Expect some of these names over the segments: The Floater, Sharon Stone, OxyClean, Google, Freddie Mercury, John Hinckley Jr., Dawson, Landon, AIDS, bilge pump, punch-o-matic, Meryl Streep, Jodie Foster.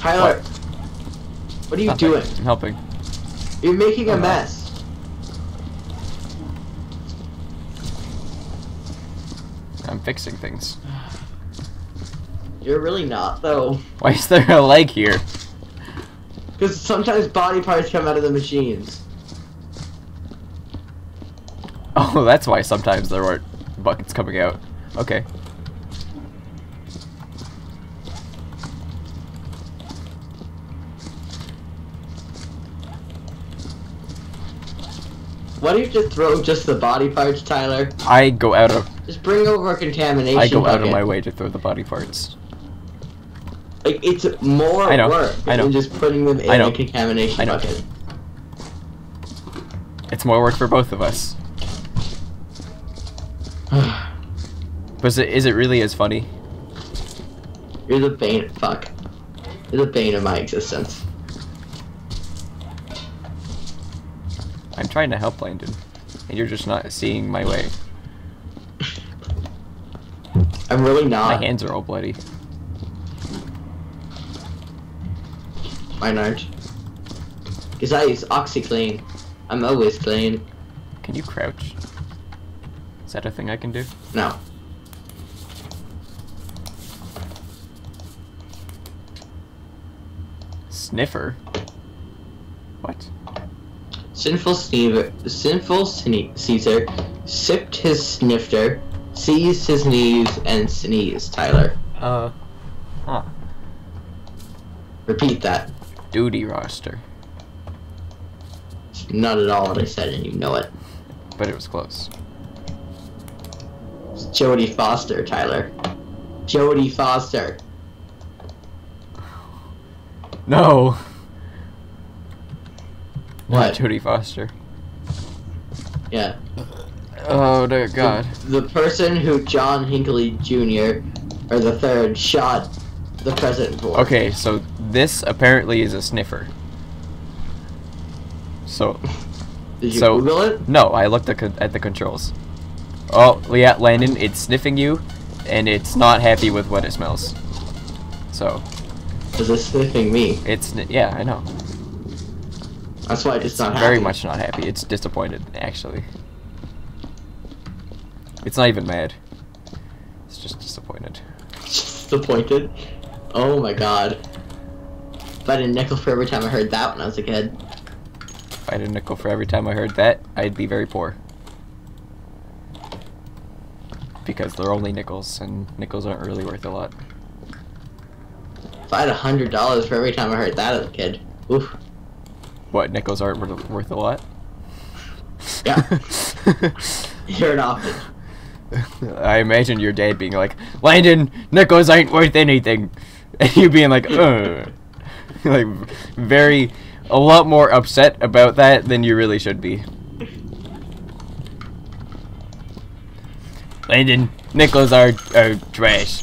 Tyler, what are you doing? I'm helping. You're making a mess. I'm fixing things. You're really not, though. Why is there a leg here? Because sometimes body parts come out of the machines. Oh, that's why sometimes there weren't buckets coming out. Okay. Why don't you just throw just the body parts, Tyler? I go out of... Just bring over a contamination bucket. I go out of my way to throw the body parts. Like, it's more work than just putting them in a contamination bucket. It's more work for both of us. But is it really as funny? You're the bane... Fuck. You're the bane of my existence. I'm trying to help Landon, and you're just not seeing my way. I'm really not. My hands are all bloody. Mine aren't. Because I use OxyClean. I'm always clean. Can you crouch? Is that a thing I can do? No. Sniffer? What? Sinful Caesar sipped his snifter, seized his knees, and sneezed, Tyler. Repeat that. Duty roster. It's not at all what I said, and you know it. But it was close. It's Jodie Foster, Tyler. Jodie Foster. No. What? Jodie Foster. Yeah. Oh dear God. The person who John Hinckley Jr. or the third shot the president for. Okay, so this apparently is a sniffer. So. Did you Google it? No, I looked at the controls. Oh yeah, Landon, it's sniffing you, and it's not happy with what it smells. So. Is it sniffing me? It's yeah, I know. That's why it's not happy. Very much not happy. It's disappointed, actually. It's not even mad. It's just disappointed. Disappointed? Oh my God. If I had a nickel for every time I heard that when I was a kid. If I had a nickel for every time I heard that, I'd be very poor. Because they're only nickels, and nickels aren't really worth a lot. If I had $100 for every time I heard that as a kid, oof. What, nickels aren't worth a lot? Yeah. You're an often. I imagine your dad being like, Landon, nickels ain't worth anything. And you being like, ugh. Like, very, a lot more upset about that than you really should be. Landon, nickels are trash.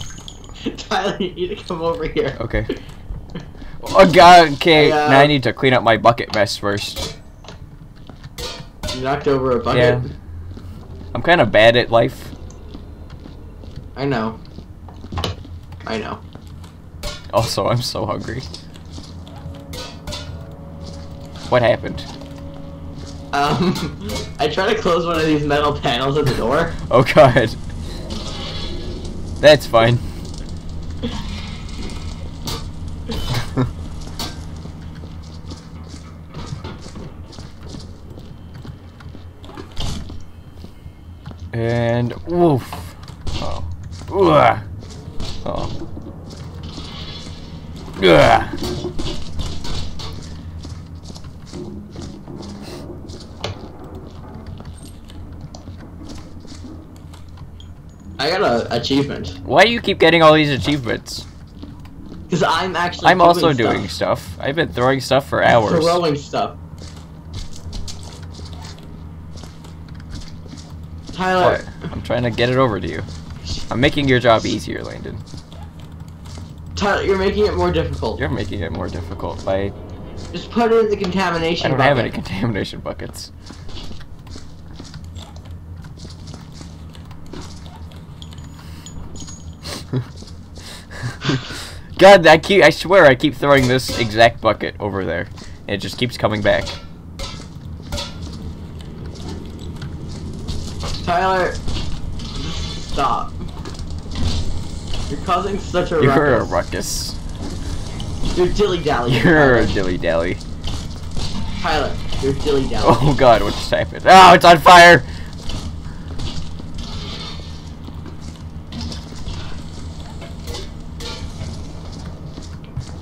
Tyler, you need to come over here. Okay. Oh God! Okay, now I need to clean up my bucket mess first. You knocked over a bucket. Yeah. I'm kind of bad at life. I know. I know. Also, I'm so hungry. What happened? I tried to close one of these metal panels at the door. Oh God. That's fine. And woof. Oh. Ugh. Oh. Ugh. I got an achievement. Why do you keep getting all these achievements? Because I'm actually. I'm also doing stuff. I've been throwing stuff for hours. Throwing stuff. Tyler. What? I'm trying to get it over to you. I'm making your job easier, Landon. Tyler, you're making it more difficult. You're making it more difficult by... Just put it in the contamination bucket. I don't have any contamination buckets. God, I swear I keep throwing this exact bucket over there. And it just keeps coming back. Tyler, just stop. You're causing such a ruckus. You're dilly-dally. You're dilly-dally. Tyler, you're dilly-dally. Oh god, what just happened? Oh, it's on fire!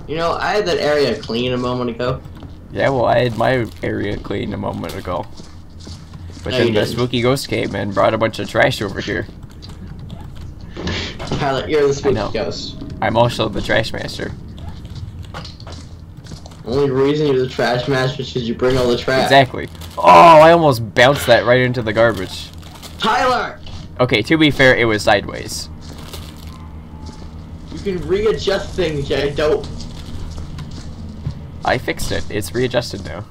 You know, I had that area clean a moment ago. Yeah, well, I had my area clean a moment ago. But no, then the spooky ghost came and brought a bunch of trash over here. Tyler, you're the spooky ghost. I'm also the trash master. Only reason you're the trash master is because you bring all the trash. Exactly. Oh, I almost bounced that right into the garbage. Tyler! Okay, to be fair, it was sideways. You can readjust things, I don't. I fixed it. It's readjusted now.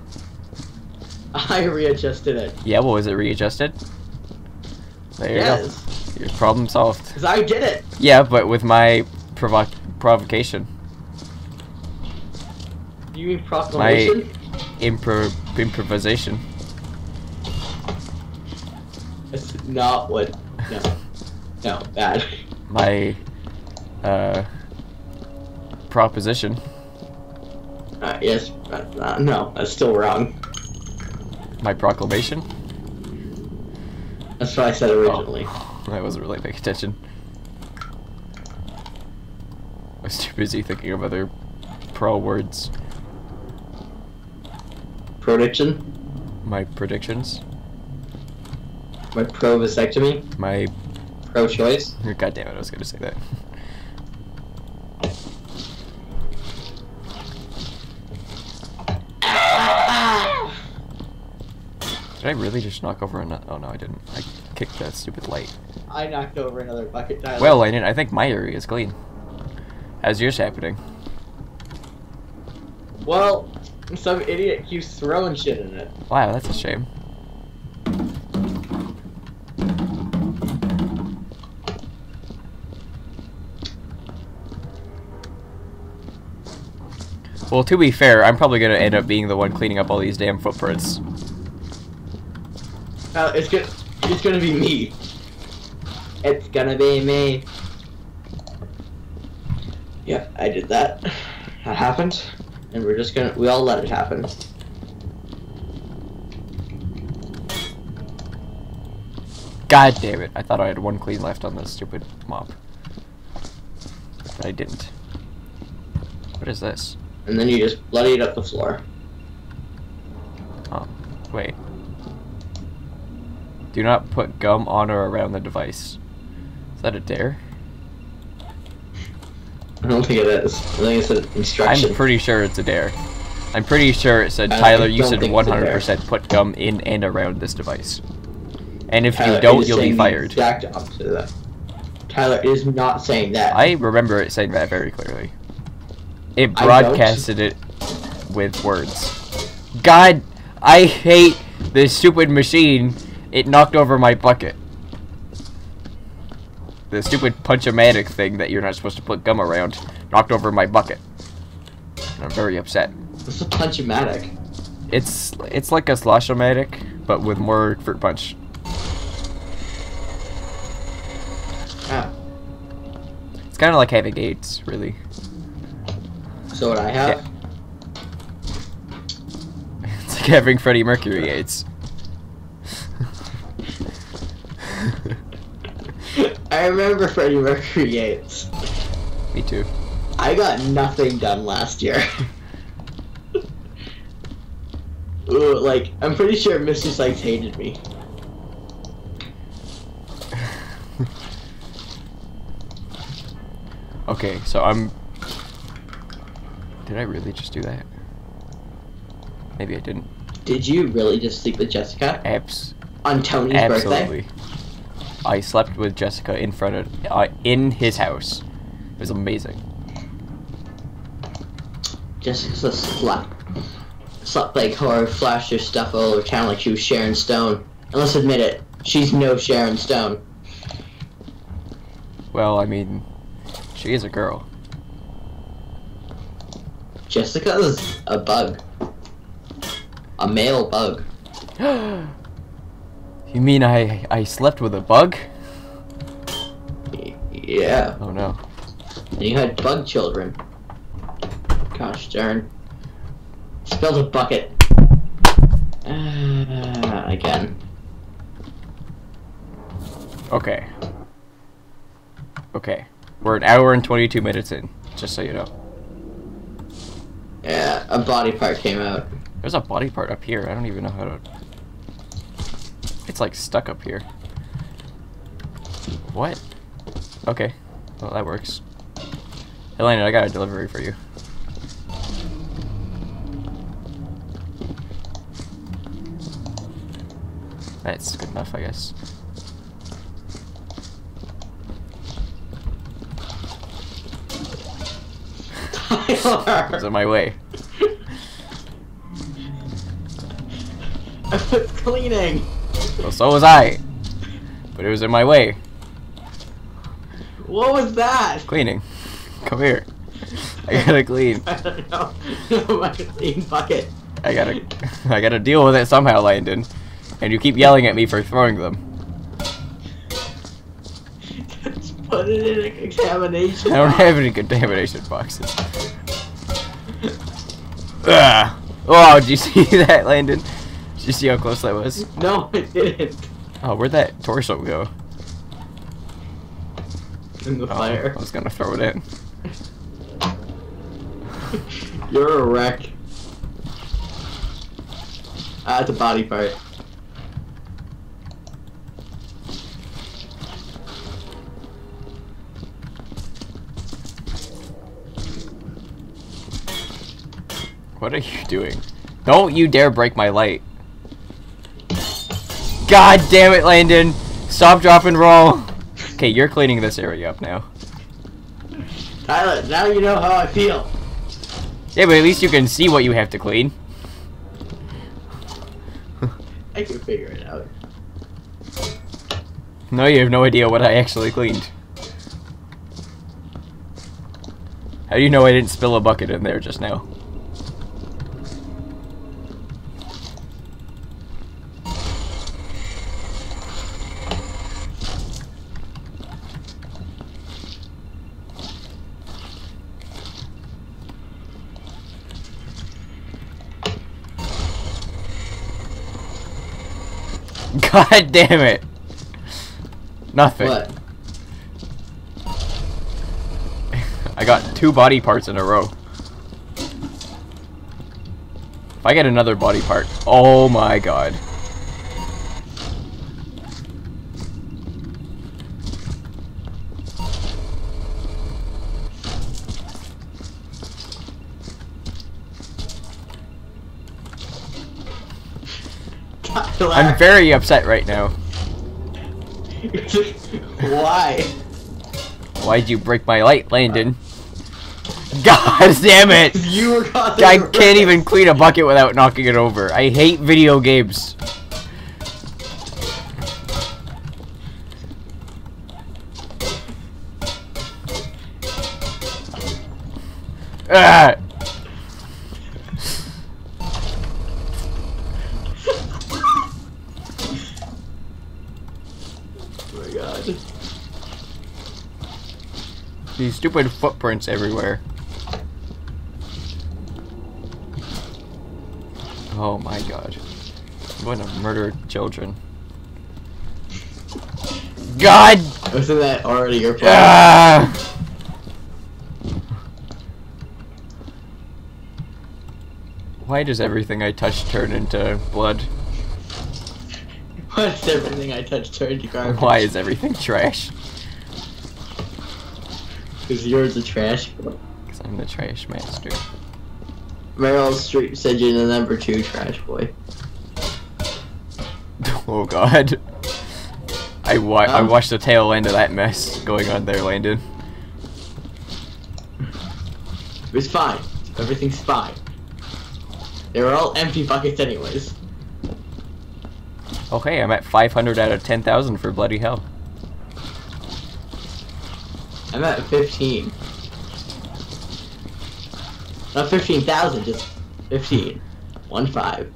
I readjusted it. Yeah, well, is it readjusted? There you go. Your problem solved. Because I did it. Yeah, but with my provocation. You mean proclamation? My improvisation. That's not what. No. No, bad. My proposition. Yes. No, that's still wrong. My proclamation? That's what I said originally. Oh, I wasn't really paying attention. I was too busy thinking of other pro words. Prediction? My predictions? My pro-vasectomy? My... pro-choice? God damn it, I was gonna say that. Did I really just knock over another? Oh no, I didn't. I kicked that stupid light. I knocked over another bucket, Tyler. Well, I didn't. I think my area is clean. How's yours happening? Well, some idiot keeps throwing shit in it. Wow, that's a shame. Well, to be fair, I'm probably gonna end up being the one cleaning up all these damn footprints. It's gonna be me. It's gonna be me. Yep, I did that. That happened, and we're just we all let it happen. God damn it! I thought I had one clean left on this stupid mop, but I didn't. What is this? And then you just bloodied up the floor. Oh, wait. Do not put gum on or around the device. Is that a dare? I don't think it is. I think it's an instruction. I'm pretty sure it's a dare. I'm pretty sure it said, Tyler, you said 100% put gum in and around this device. And if Tyler, you don't, you'll be fired. Exact opposite of that. Tyler is not saying that. I remember it saying that very clearly. It broadcasted it with words. God, I hate this stupid machine. It knocked over my bucket. The stupid punch-o-matic thing that you're not supposed to put gum around knocked over my bucket. I'm very upset. What's a punch-o-matic? It's like a slosh-o-matic, but with more fruit punch. Ah. It's kind of like having AIDS, really. So what I have? Yeah. It's like having Freddie Mercury AIDS. I remember Freddie Mercury AIDS. Me too. I got nothing done last year. Ooh, like, I'm pretty sure Mr. Sykes hated me. Okay, so I'm... Did I really just do that? Maybe I didn't. Did you really just sleep with Jessica? On Tony's birthday? I slept with Jessica in front of in his house. It was amazing. Jessica's a slut. Slut like horror, flashed her stuff all over town like she was Sharon Stone. And let's admit it, she's no Sharon Stone. Well, I mean, she is a girl. Jessica's a bug. A male bug. You mean I slept with a bug? Yeah. Oh no. You had bug children. Gosh darn. Spilled a bucket. Again. Okay. Okay. We're an hour and 22 minutes in, just so you know. Yeah, a body part came out. There's a body part up here. I don't even know how to... It's like stuck up here. What? Okay. Well, that works. Hey, Landon, I got a delivery for you. That's good enough, I guess. Tyler! It's in my way. I was cleaning! Well, so was I. But it was in my way. What was that? Cleaning. Come here. I gotta clean. I don't know. My clean bucket. I gotta deal with it somehow, Landon. And you keep yelling at me for throwing them. Just put it in a contamination box. I don't have any contamination boxes. Ugh. Oh, did you see that, Landon? Did you see how close that was? No, I didn't. Oh, where'd that torso go? In the fire. I was gonna throw it in. You're a wreck. Ah, it's a body part. What are you doing? Don't you dare break my light. God damn it, Landon! Stop, drop, and roll! Okay, you're cleaning this area up now. Tyler, now you know how I feel. Yeah, but at least you can see what you have to clean. I can figure it out. No, you have no idea what I actually cleaned. How do you know I didn't spill a bucket in there just now? God damn it! Nothing. What? I got 2 body parts in a row. If I get another body part, oh my god. I'm very upset right now. Why? Why'd you break my light, Landon? God damn it! You were I can't even clean a bucket without knocking it over. I hate video games. Ah! These stupid footprints everywhere. Oh my god. I'm going to murder children. God! Wasn't that already your problem? Ah! Why does everything I touch turn into blood? Why does everything I touch turn into garbage? Why is everything trash? Because you're the trash. Because I'm the trash master. Meryl Streep said you're the #2 trash boy. Oh god. I watched the tail end of that mess going on there, Landon. It was fine. Everything's fine. They were all empty buckets anyways. Okay, I'm at 500 out of 10,000 for bloody hell. I'm at 15. Not 15,000, just 15. 1-5.